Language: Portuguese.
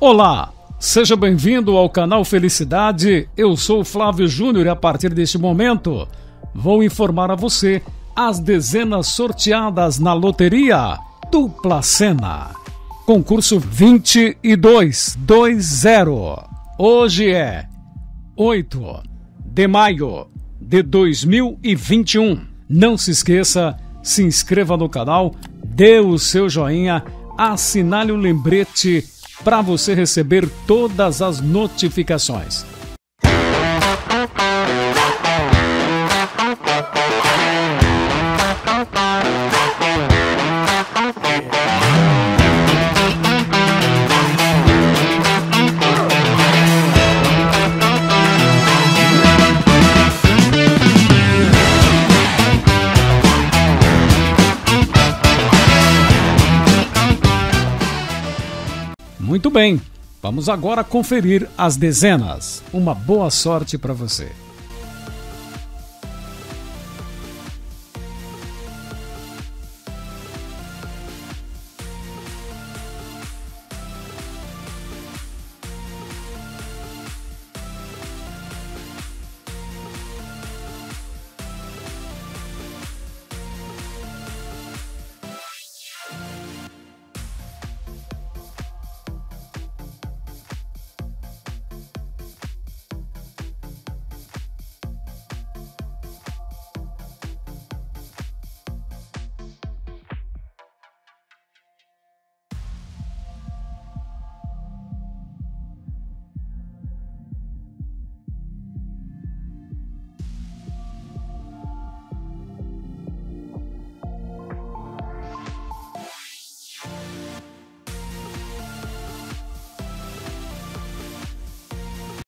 Olá, seja bem-vindo ao canal Felicidade, eu sou o Flávio Júnior e a partir deste momento vou informar a você as dezenas sorteadas na loteria Dupla Sena, concurso 2220. Hoje é 8 de maio de 2021. Não se esqueça, se inscreva no canal, dê o seu joinha, assinale o lembrete para você receber todas as notificações. Muito bem, vamos agora conferir as dezenas. Uma boa sorte para você.